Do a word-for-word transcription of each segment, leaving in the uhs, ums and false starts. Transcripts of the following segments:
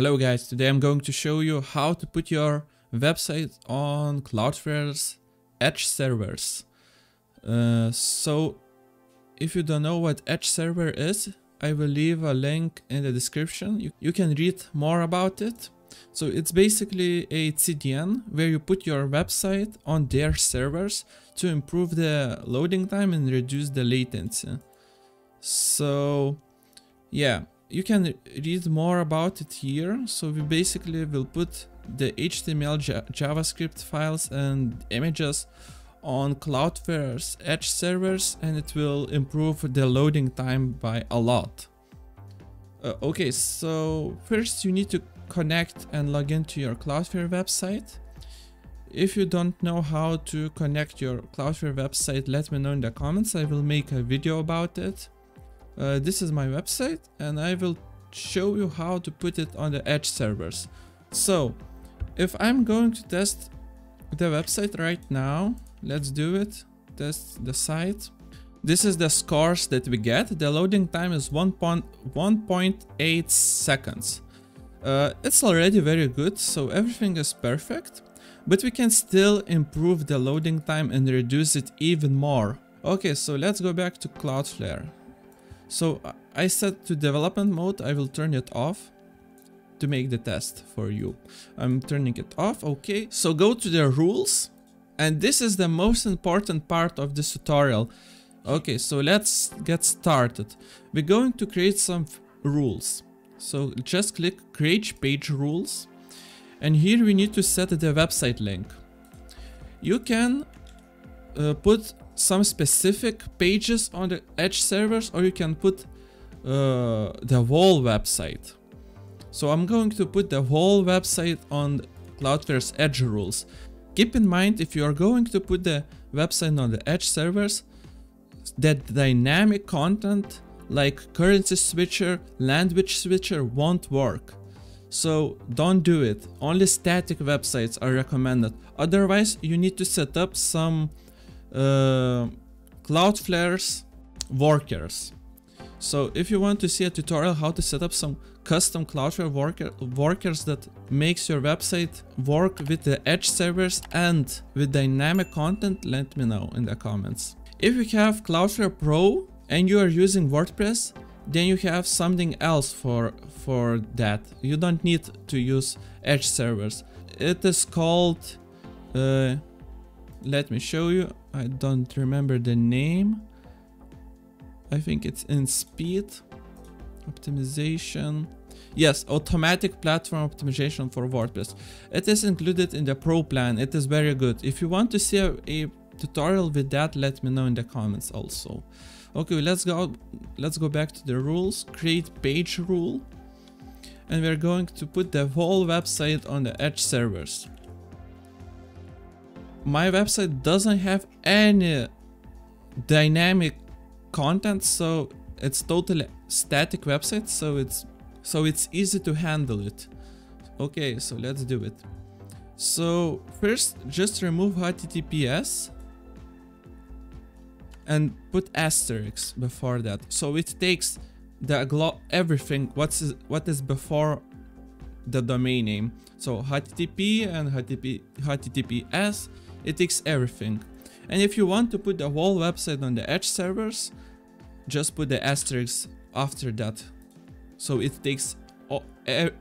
Hello guys, today I'm going to show you how to put your website on Cloudflare's Edge servers. Uh, so if you don't know what Edge server is, I will leave a link in the description. You, you can read more about it. So it's basically a C D N where you put your website on their servers to improve the loading time and reduce the latency. So yeah. You can read more about it here. So we basically will put the H T M L, JavaScript files and images on Cloudflare's Edge servers, and it will improve the loading time by a lot. Uh, okay, so first you need to connect and log into your Cloudflare website. If you don't know how to connect your Cloudflare website, let me know in the comments. I will make a video about it. Uh, this is my website and I will show you how to put it on the Edge servers. So if I'm going to test the website right now, let's do it. Test the site. This is the scores that we get. The loading time is one point eight seconds. Uh, it's already very good, so everything is perfect, but we can still improve the loading time and reduce it even more. Okay, so let's go back to Cloudflare. So I set to development mode, I will turn it off to make the test for you. I'm turning it off, okay. So go to the rules, and this is the most important part of this tutorial. Okay, so let's get started. We're going to create some rules. So just click create page rules, and here we need to set the website link. You can uh, put some specific pages on the Edge servers, or you can put uh, the whole website. So I'm going to put the whole website on Cloudflare's Edge rules. Keep in mind, if you are going to put the website on the Edge servers, that dynamic content like currency switcher, language switcher won't work. So don't do it. Only static websites are recommended. Otherwise you need to set up some Uh, Cloudflare's workers. So if you want to see a tutorial how to set up some custom Cloudflare worker, workers that makes your website work with the Edge servers and with dynamic content, let me know in the comments. If you have Cloudflare Pro and you are using WordPress, then you have something else for, for that. You don't need to use Edge servers. It is called uh, let me show you. I don't remember the name. I think it's in speed optimization. Yes, automatic platform optimization for WordPress. It is included in the Pro plan. It is very good. If you want to see a, a tutorial with that, let me know in the comments also. Okay, let's go. Let's go back to the rules. Create page rule, and we're going to put the whole website on the Edge servers. My website doesn't have any dynamic content, so it's totally static website, so it's so it's easy to handle it. Okay, so let's do it. So first just remove H T T P S and put asterisks before that, so it takes the everything what's what is before the domain name. So H T T P and H T T P, H T T P S, it takes everything. And if you want to put the whole website on the Edge servers, just put the asterisk after that, so it takes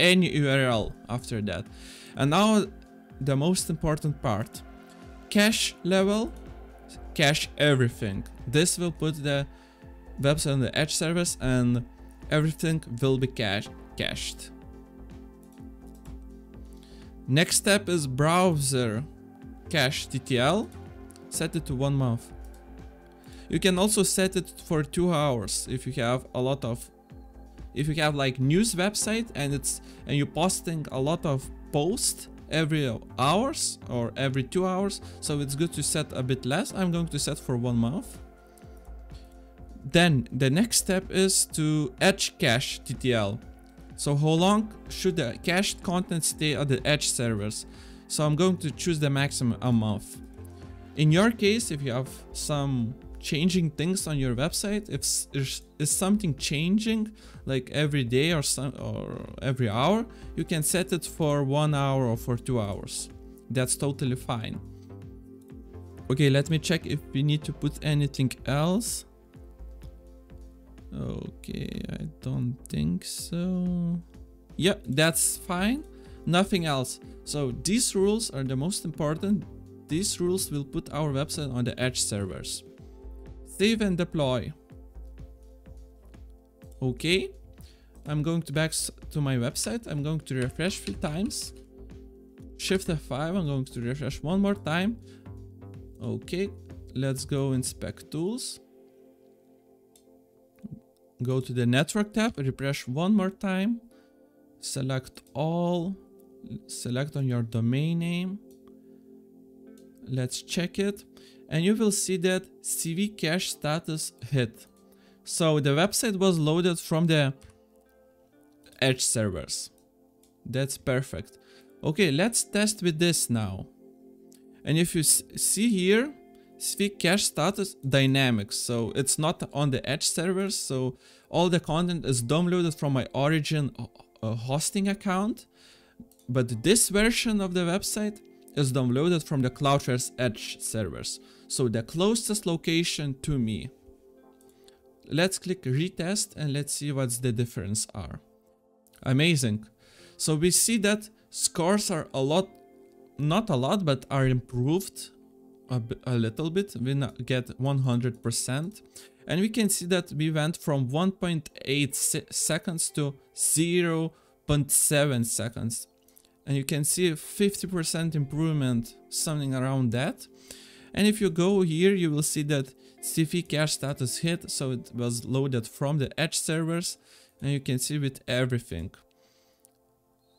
any U R L after that. And now the most important part, cache level, cache everything. This will put the website on the Edge servers and everything will be cached. Next step is browser cache T T L, set it to one month. You can also set it for two hours if you have a lot of, if you have like news website and it's and you're posting a lot of posts every hours or every two hours. So it's good to set a bit less. I'm going to set for one month. Then the next step is to edge cache T T L. So how long should the cached content stay at the Edge servers? So I'm going to choose the maximum a month. In your case, if you have some changing things on your website. If is something changing like every day or, some, or every hour, you can set it for one hour or for two hours. That's totally fine. Okay, let me check if we need to put anything else. Okay, I don't think so. Yeah, that's fine. Nothing else. So these rules are the most important. These rules will put our website on the edge servers. Save and deploy. Okay. I'm going to back to my website. I'm going to refresh three times. Shift F five. I'm going to refresh one more time. Okay. Let's go inspect tools. Go to the network tab. Refresh one more time. Select all. Select on your domain name. Let's check it, and you will see that C V cache status hit. So the website was loaded from the edge servers. That's perfect. Okay, let's test with this now. And if you see here, C V cache status dynamics. So it's not on the edge servers. So all the content is downloaded from my origin hosting account. But this version of the website is downloaded from the Cloudflare's edge servers, so the closest location to me. Let's click retest and let's see what's the difference are. Amazing. So we see that scores are a lot, not a lot, but are improved a, a little bit. We get one hundred percent, and we can see that we went from one point eight seconds to zero point seven seconds. And you can see a fifty percent improvement, something around that. And if you go here, you will see that C V cache status hit, so it was loaded from the edge servers, and you can see with everything.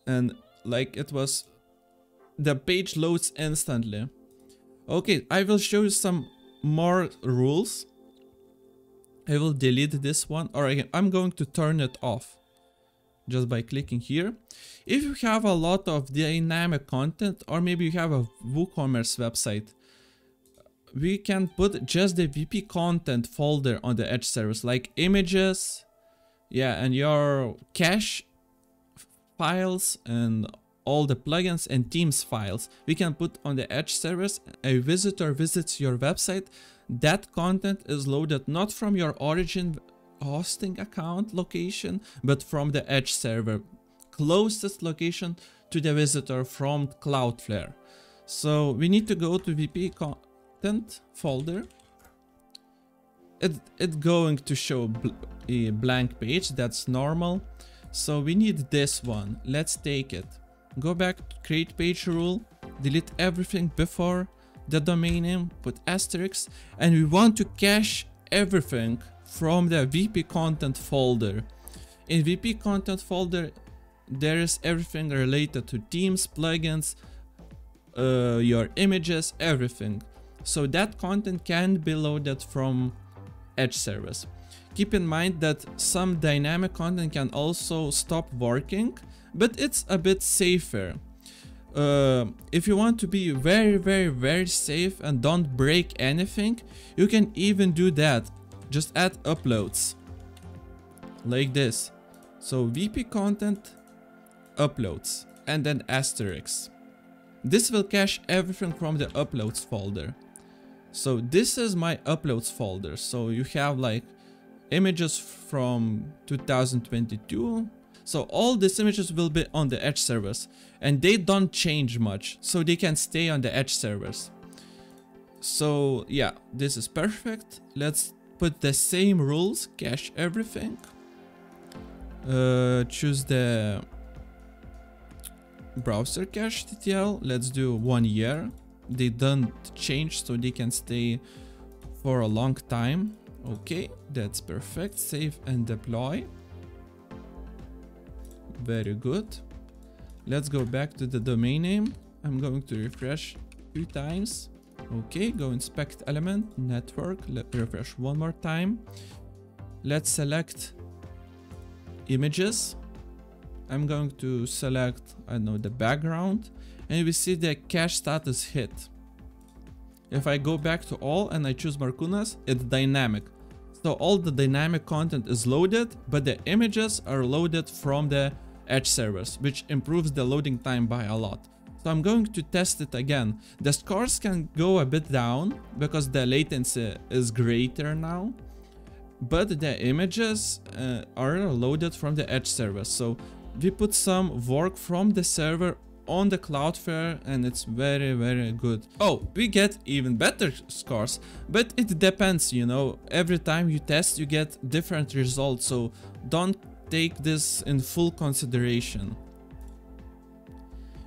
And like it was, the page loads instantly. Okay, I will show you some more rules. I will delete this one, or again, I'm going to turn it off. Just by clicking here. If you have a lot of dynamic content, or maybe you have a WooCommerce website, we can put just the V P content folder on the edge servers, like images, yeah, and your cache files and all the plugins and themes files. We can put on the edge servers. A visitor visits your website. That content is loaded not from your origin hosting account location, but from the edge server, closest location to the visitor from Cloudflare. So we need to go to V P content folder. It, it's going to show bl a blank page, that's normal. So we need this one, let's take it. Go back to create page rule, delete everything before the domain name, put asterisks, and we want to cache everything from the V P content folder. In V P content folder, there is everything related to themes, plugins, uh, your images, everything. So that content can be loaded from edge servers. Keep in mind that some dynamic content can also stop working, but it's a bit safer. Uh, if you want to be very, very, very safe and don't break anything, you can even do that. Just add uploads like this. So V P content, uploads, and then asterisks. This will cache everything from the uploads folder. So this is my uploads folder. So you have like images from two thousand twenty-two. So all these images will be on the edge servers, and they don't change much. So they can stay on the edge servers. So yeah, this is perfect. Let's put the same rules, cache everything, uh, choose the browser cache T T L, let's do one year, they don't change so they can stay for a long time. Okay, that's perfect, save and deploy, very good. Let's go back to the domain name, I'm going to refresh two times. Okay, go inspect element, network, let me refresh one more time. Let's select images. I'm going to select, I don't know, the background, and we see the cache status hit. If I go back to all and I choose Markunas, it's dynamic. So all the dynamic content is loaded, but the images are loaded from the edge servers, which improves the loading time by a lot. So I'm going to test it again. The scores can go a bit down because the latency is greater now, but the images uh, are loaded from the edge server. So we put some work from the server on the Cloudflare, and it's very, very good. Oh, we get even better scores, but it depends, you know, every time you test, you get different results. So don't take this in full consideration.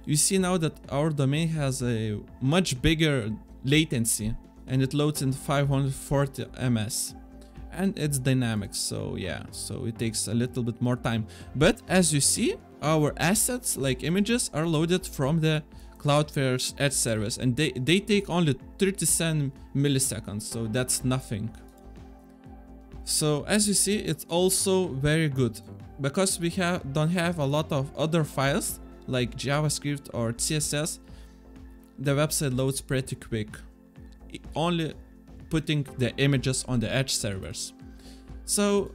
You see now that our domain has a much bigger latency and it loads in five hundred forty milliseconds. And it's dynamic, so yeah, so it takes a little bit more time. But as you see, our assets like images are loaded from the Cloudflare's edge service, and they, they take only thirty-seven milliseconds, so that's nothing. So as you see, it's also very good because we have don't have a lot of other files like JavaScript or C S S. The website loads pretty quick, it only putting the images on the edge servers. So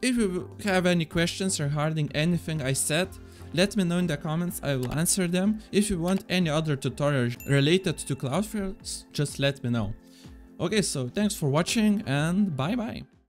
if you have any questions regarding anything I said, let me know in the comments, I will answer them. If you want any other tutorial related to Cloudflare, just let me know. Okay, so thanks for watching and bye bye.